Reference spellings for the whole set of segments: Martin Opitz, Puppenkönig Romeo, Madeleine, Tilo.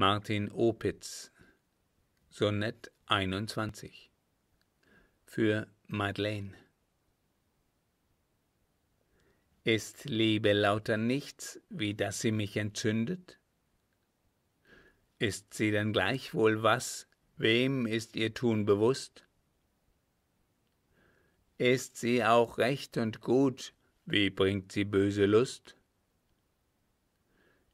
Martin Opitz, Sonett 21 für Madeleine. Ist Liebe lauter nichts, wie dass sie mich entzündet? Ist sie denn gleichwohl was, wem ist ihr Tun bewusst? Ist sie auch recht und gut, wie bringt sie böse Lust?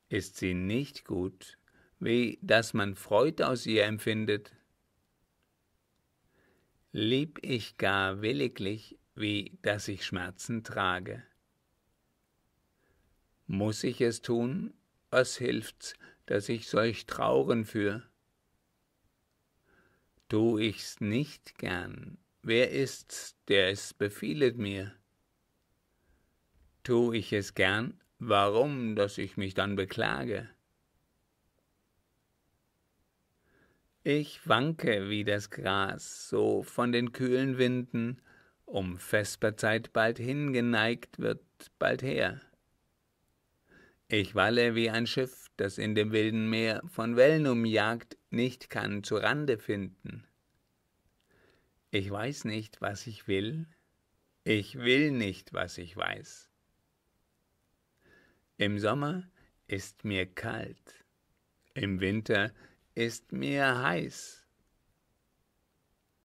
Ist sie nicht gut, wie dass man Freud aus ihr empfindet? Lieb ich gar williglich, wie dass ich Schmerzen trage? Muss ich es tun, was hilft's, dass ich solch Trauren führ? Tu ich's nicht gern, wer ist's, der es befielet mir? Tu ich es gern, warum, dass ich mich dann beklage? Ich wanke wie das Gras, so von den kühlen Winden, um Vesperzeit bald hingeneigt wird, bald her. Ich walle wie ein Schiff, das in dem wilden Meer von Wellen umjagt, nicht kann zu Rande finden. Ich weiß nicht, was ich will nicht, was ich weiß. Im Sommer ist mir kalt, im Winter ist mir heiß.